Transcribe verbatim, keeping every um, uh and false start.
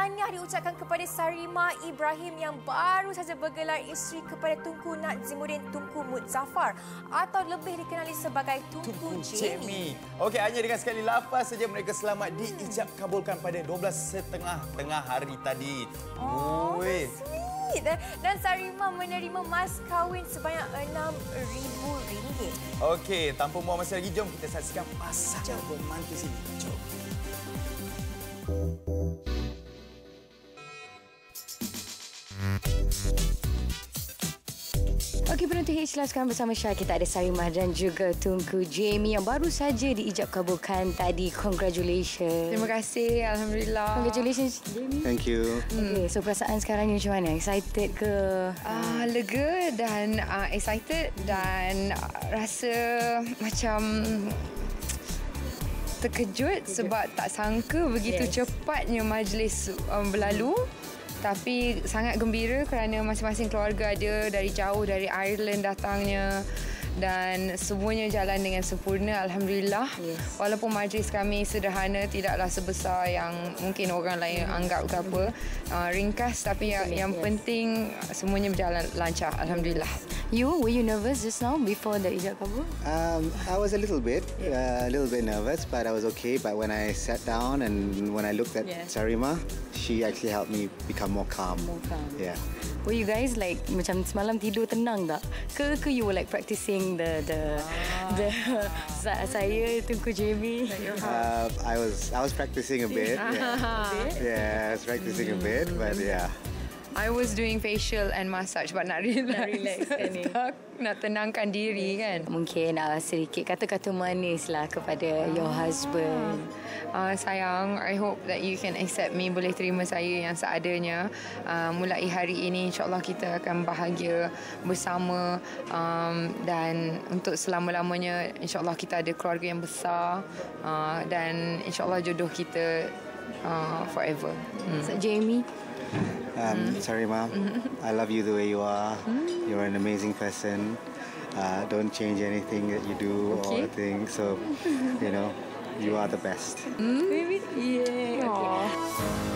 tahniah diucapkan kepada Sarimah Ibrahim yang baru saja bergelar isteri kepada Tunku Nadzimuddin Tunku Muzafar atau lebih dikenali sebagai Tunku, Tunku Jamie. Okey, hanya dengan sekali lafaz saja mereka selamat diijab kabulkan pada dua belas tiga puluh tengah hari tadi. Oh, dan Sarimah menerima mas kahwin sebanyak enam ribu ringgit. Okey, tanpa buang masa lagi, jom kita saksikan pasangan romantis ini. Jom. Okey, penonton HLive, sekarang bersama Syah kita ada Sarimah dan juga Tunku Jamie yang baru saja diijab kabulkan tadi. Congratulations. Terima kasih. Alhamdulillah. Congratulations, Jamie. Thank you. Okay, so perasaan sekarang ni macam mana? Excited ke? Uh, lega dan uh, excited dan rasa macam terkejut, terkejut sebab tak sangka begitu yes. cepatnya majlis um, berlalu. Tapi sangat gembira kerana masing-masing keluarga ada dari jauh, dari Ireland datangnya. Dan semuanya jalan dengan sempurna, Alhamdulillah. Yes. Walaupun majlis kami sederhana, tidaklah sebesar yang mungkin orang lain mm. anggap ke apa. Uh, ringkas tapi yang, yes. yang penting semuanya berjalan lancar, Alhamdulillah. You, were you nervous just now before the ijab kabul? Um, I was a little bit, yeah. uh, a little bit nervous, but I was okay. But when I sat down and when I looked at yeah. Sarimah, she actually helped me become more calm. More calm. Yeah. Were you guys like macam semalam tidur tenang tak? Ke ke you were like practicing the the ah. the saya Tunku Jamie. Uh, I was I was practicing a bit. Yeah, yeah I was practicing mm. a bit, but yeah. I was doing facial and massage but nak relax. Nak relax kan ni. Nak tenangkan diri kan. Mungkin uh, sedikit kata-kata manislah kepada ah. your husband. Uh, sayang, I hope that you can accept me, boleh terima saya yang seadanya. Uh, mulai hari ini insya-Allah kita akan bahagia bersama um, dan untuk selama-lamanya insya-Allah kita ada keluarga yang besar uh, dan insya-Allah jodoh kita uh, forever. Hmm. So, Jamie, Um, mm. sorry, Mom. Mm-hmm. I love you the way you are. Mm. You're an amazing person. Uh, don't change anything that you do okay. or anything. So, you know, you are the best. Mm. Baby, yeah. Aww. Okay.